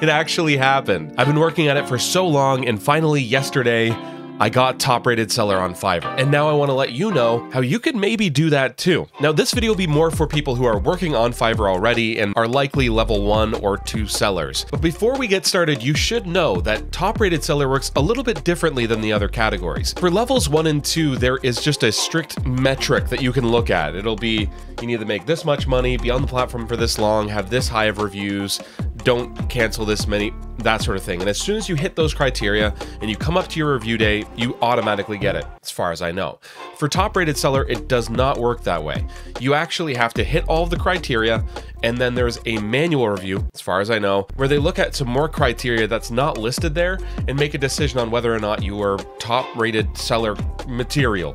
It actually happened. I've been working at it for so long, and finally yesterday, I got top-rated seller on Fiverr. And now I wanna let you know how you could maybe do that too. Now this video will be more for people who are working on Fiverr already and are likely level 1 or 2 sellers. But before we get started, you should know that top-rated seller works a little bit differently than the other categories. For levels 1 and 2, there is just a strict metric that you can look at. It'll be, you need to make this much money, be on the platform for this long, have this high of reviews, don't cancel this many, that sort of thing. And as soon as you hit those criteria and you come up to your review day, you automatically get it, as far as I know. For top-rated seller, it does not work that way. You actually have to hit all of the criteria, and then there's a manual review, as far as I know, where they look at some more criteria that's not listed there and make a decision on whether or not you are top-rated seller material.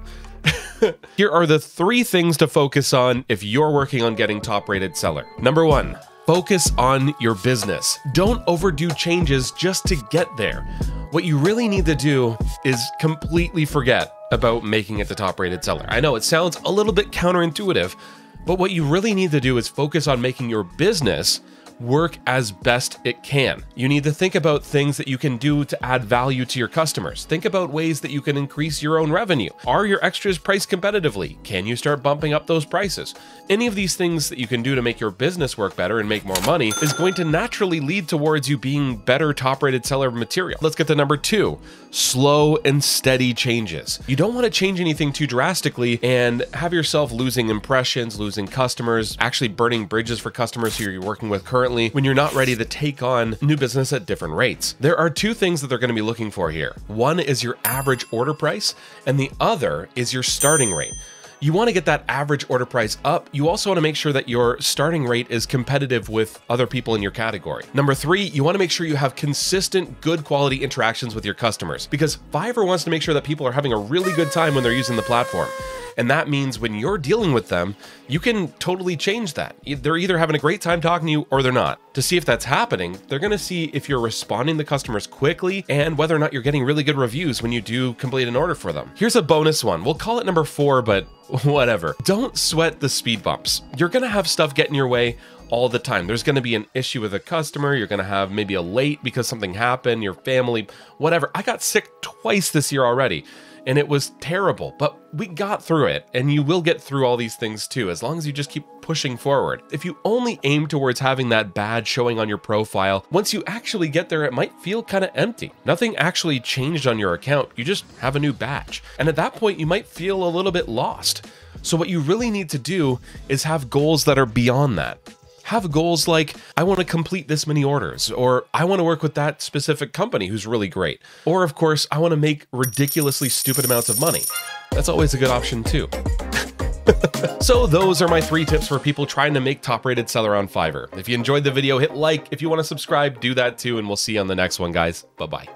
Here are the 3 things to focus on if you're working on getting top-rated seller. Number 1. Focus on your business. Don't overdo changes just to get there. What you really need to do is completely forget about making it the top-rated seller. I know it sounds a little bit counterintuitive, but what you really need to do is focus on making your business work as best it can. You need to think about things that you can do to add value to your customers. Think about ways that you can increase your own revenue. Are your extras priced competitively? Can you start bumping up those prices? Any of these things that you can do to make your business work better and make more money is going to naturally lead towards you being better top-rated seller material. Let's get to number 2, slow and steady changes. You don't want to change anything too drastically and have yourself losing impressions, losing customers, actually burning bridges for customers who you're working with currently, when you're not ready to take on new business at different rates. There are 2 things that they're going to be looking for here. One is your average order price, and the other is your starting rate. You want to get that average order price up. You also want to make sure that your starting rate is competitive with other people in your category. Number 3, you want to make sure you have consistent, good quality interactions with your customers, because Fiverr wants to make sure that people are having a really good time when they're using the platform. And that means when you're dealing with them, you can totally change that. They're either having a great time talking to you or they're not. To see if that's happening, they're gonna see if you're responding to customers quickly and whether or not you're getting really good reviews when you do complete an order for them. Here's a bonus one. We'll call it number 4, but whatever. Don't sweat the speed bumps. You're gonna have stuff get in your way all the time. There's gonna be an issue with a customer. You're gonna have maybe a late because something happened, your family, whatever. I got sick twice this year already, and it was terrible, but we got through it, and you will get through all these things too, as long as you just keep pushing forward. If you only aim towards having that badge showing on your profile, once you actually get there, it might feel kind of empty. Nothing actually changed on your account, you just have a new badge. And at that point, you might feel a little bit lost. So what you really need to do is have goals that are beyond that. Have goals like, I want to complete this many orders, or I want to work with that specific company who's really great. Or of course, I want to make ridiculously stupid amounts of money. That's always a good option too. So those are my 3 tips for people trying to make top-rated seller on Fiverr. If you enjoyed the video, hit like. If you want to subscribe, do that too, and we'll see you on the next one, guys. Bye-bye.